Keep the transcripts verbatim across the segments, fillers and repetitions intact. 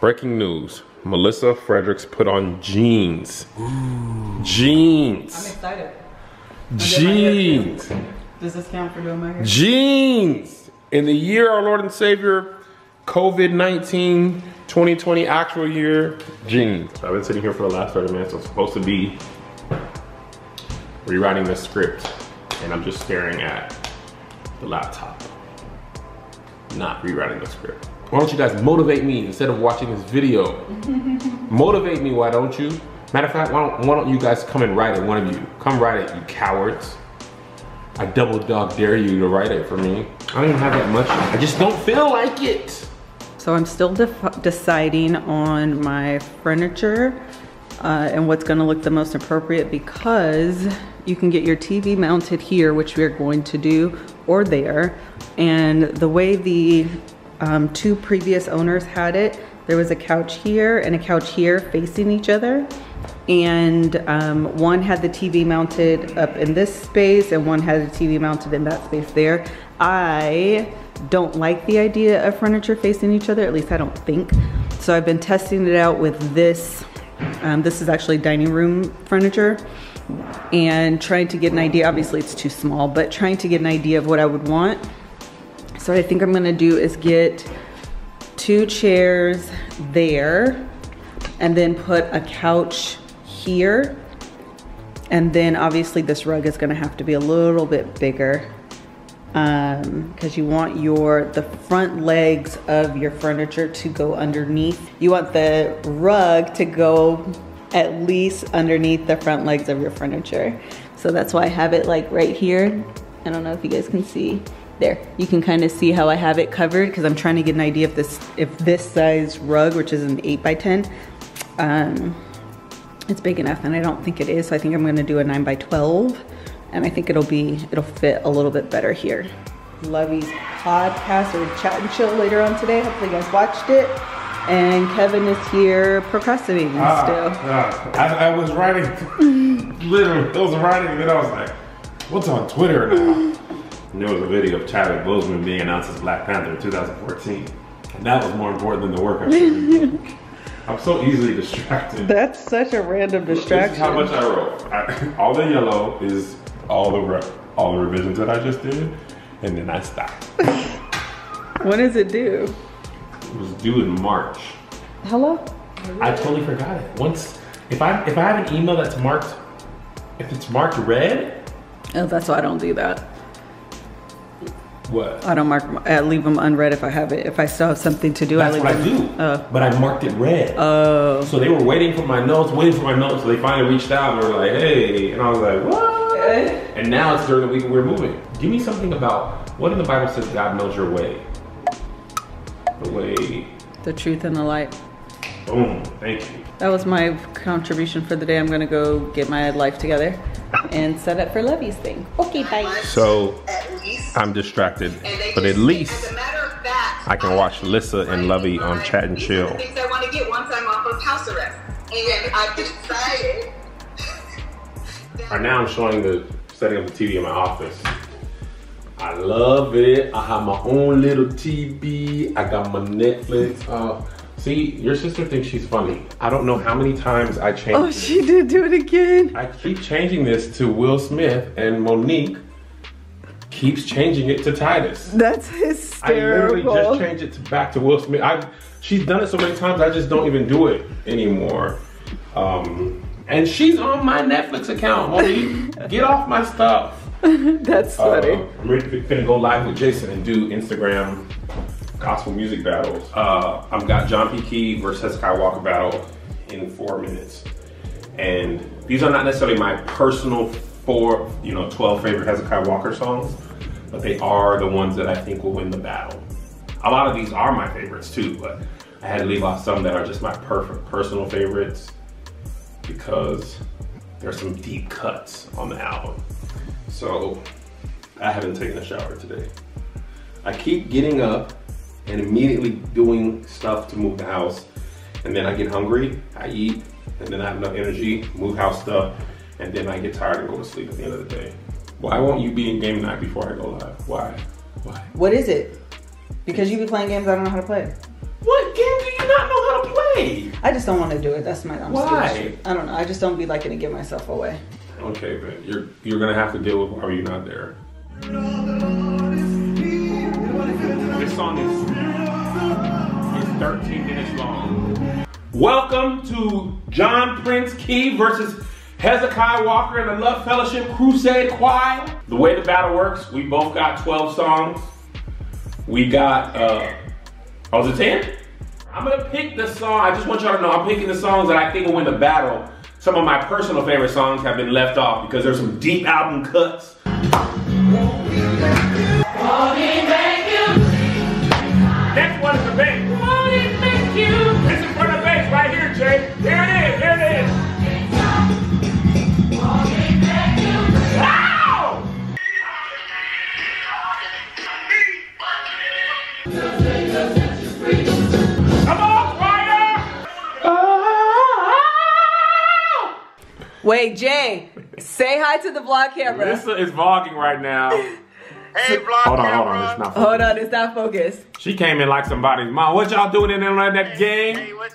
Breaking news. Melissa Fredericks put on jeans. Ooh. Jeans. I'm excited. Jeans. Does this count for doing my hair? Jeans. In the year our Lord and Savior, COVID nineteen, twenty twenty actual year, jeans. I've been sitting here for the last thirty minutes. I'm supposed to be rewriting the script, and I'm just staring at the laptop, not rewriting the script. Why don't you guys motivate me instead of watching this video? Motivate me, why don't you? Matter of fact, why don't, why don't you guys come and write it, one of you. Come write it, you cowards. I double dog dare you to write it for me. I don't even have that much. I just don't feel like it. So I'm still def deciding on my furniture uh, and what's gonna look the most appropriate, because you can get your T V mounted here, which we're going to do, or there. And the way the Um, two previous owners had it, there was a couch here and a couch here facing each other, and um, one had the T V mounted up in this space and one had the T V mounted in that space there. I don't like the idea of furniture facing each other, at least I don't think. So I've been testing it out with this. Um, this is actually dining room furniture, and trying to get an idea, obviously it's too small, but trying to get an idea of what I would want. So what I think I'm gonna do is get two chairs there and then put a couch here. And then obviously this rug is gonna have to be a little bit bigger, um, because you want your the front legs of your furniture to go underneath. You want the rug to go at least underneath the front legs of your furniture. So that's why I have it like right here. I don't know if you guys can see. There, you can kind of see how I have it covered, because I'm trying to get an idea if this if this size rug, which is an eight by ten, um, it's big enough, and I don't think it is, so I think I'm gonna do a nine by twelve, and I think it'll be, it'll fit a little bit better here. Lovey's podcast, or chat and chill later on today, hopefully you guys watched it, and Kevin is here procrastinating ah, still. Ah, I, I was writing, literally, I was writing, and then I was like, what's on Twitter now? And there was a video of Chadwick Boseman being announced as Black Panther in two thousand fourteen. And that was more important than the work I did. I'm so easily distracted. That's such a random distraction. This is how much I wrote. I, all the yellow is all the re, all the revisions that I just did, and then I stopped. When does it due? It was due in March. Hello? I totally forgot it. Once, if I if I have an email that's marked, if it's marked red. Oh, that's why I don't do that. What? I don't mark, I leave them unread if I have it. If I still have something to do, that's I leave them. That's what I do, oh. But I marked it red. Oh. So they were waiting for my notes, waiting for my notes, so they finally reached out and were like, hey, and I was like, what? Hey. And now it's during the week we're moving. Give me something about, what in the Bible says God knows your way? The way. The truth and the light. Boom, thank you. That was my contribution for the day. I'm gonna go get my life together and set up for Lovey's thing. Okay, bye. So. I'm distracted, but at least fact, I can watch Lissa and Lovey on Chat and Chill. Things I want to get once I'm off of house arrest, and I've decided. Right now, I'm showing the setting up the T V in my office. I love it. I have my own little T V. I got my Netflix. Uh, see, your sister thinks she's funny. I don't know how many times I changed. Oh, this. She did do it again. I keep changing this to Will Smith, and Monique keeps changing it to Titus. That's hysterical. I literally just changed it to back to Will Smith. I, she's done it so many times, I just don't even do it anymore. Um, and she's on my Netflix account, homie. Get off my stuff. That's funny. Uh, I'm ready to go live with Jason and do Instagram gospel music battles. Uh, I've got John P. Kee versus Hezekiah Walker battle in four minutes. And these are not necessarily my personal four, you know, twelve favorite Hezekiah Walker songs, but they are the ones that I think will win the battle. A lot of these are my favorites too, but I had to leave off some that are just my perfect personal favorites because there's some deep cuts on the album. So I haven't taken a shower today. I keep getting up and immediately doing stuff to move the house, and then I get hungry, I eat, and then I have enough energy, move house stuff, and then I get tired and go to sleep at the end of the day. Why won't you be in game night before I go live? Why? Why? What is it? Because you be playing games I don't know how to play. What game do you not know how to play? Why? I just don't want to do it. That's my honest Why? I don't know. I just don't be liking to give myself away. Okay, but you're you're gonna have to deal with why are you not there. This song is, is thirteen minutes long. Welcome to John Prince Kee versus Hezekiah Walker and the Love Fellowship Crusade Choir. The way the battle works, we both got twelve songs. We got, uh, oh, is it ten? I'm gonna pick the song, I just want y'all to know, I'm picking the songs that I think will win the battle. Some of my personal favorite songs have been left off because there's some deep album cuts. Next one is the bass. It's in front of the bass right here, Jay. There it is, there it is. Wait, Jay, say hi to the vlog camera. Melissa is vlogging right now. Hey, vlog hold on, camera. Hold on, it's not focused. Hold on, it's not focused. She came in like somebody's mom. What y'all doing in there like that hey, gang? Hey, what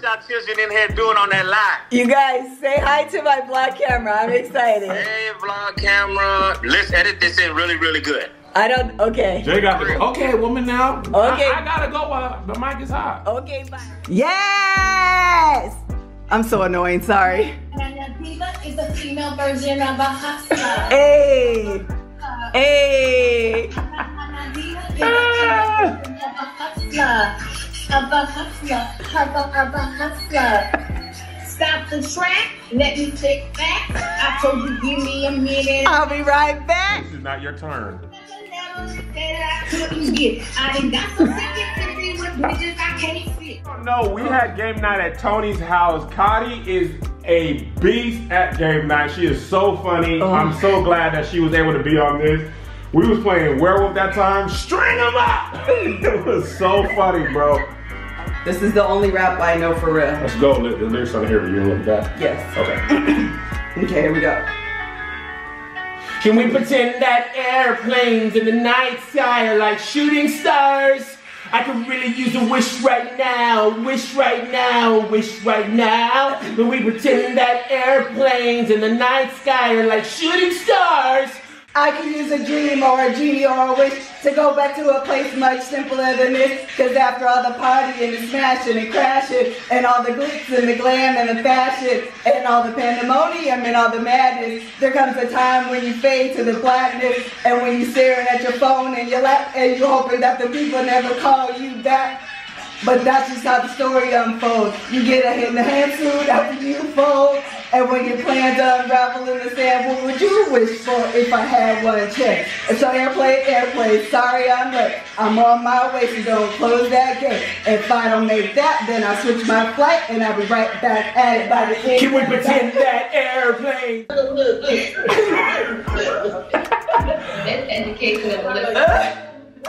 y'all children in here doing on that live? You guys, say hi to my vlog camera. I'm excited. Hey, vlog camera. Let's edit this in really, really good. I don't, okay. Jay got the, okay, woman now. Okay. I, I gotta go while the mic is hot. Okay, bye. Yes! I'm so annoying, sorry. Is a female version of a hustler. Hey! Hey! Is a female version of a hustler. Of a hustler. Of a hustler. Stop the track. Let me click back. I told you, give me a minute. I'll be right back. This is not your turn. That I couldn't get. I done got some tickets to see what bitches I can't fit. No, we had game night at Tony's house. Cotty is a beast at game night. She is so funny. Oh. I'm so glad that she was able to be on this. We was playing werewolf that time. String them up! It was so funny, bro. This is the only rap I know for real. Let's go. The lyrics on here. You look back. Yes. Okay. Okay. Here we go. Can we pretend that airplanes in the night sky are like shooting stars? I could really use a wish right now, wish right now, wish right now. When we pretend that airplanes in the night sky are like shooting stars. I could use a dream or a genie or a wish to go back to a place much simpler than this. Cause after all the partying and smashing and crashing and all the glitz and the glam and the fashion and all the pandemonium and all the madness, there comes a time when you fade to the blackness and when you're staring at your phone and your lap and you're hoping that the people never call you back. But that's just how the story unfolds. You get a hit in the hand suit after you fold. And when your plans unravel in the sand, what would you wish for if I had one check? And so airplane, airplane, sorry I'm late. I'm on my way, so don't close that gate. If I don't make that, then I switch my flight and I'll be right back at it by the end. Can we pretend that airplane? That's education of living.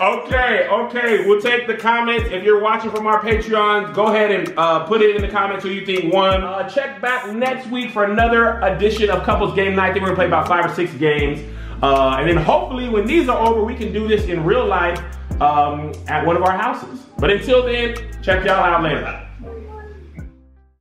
Okay, okay, we'll take the comments. If you're watching from our Patreon, go ahead and uh, put it in the comments who you think won. Uh, check back next week for another edition of Couples Game Night. I think we're gonna play about five or six games. Uh, and then hopefully when these are over, we can do this in real life um, at one of our houses. But until then, check y'all out later.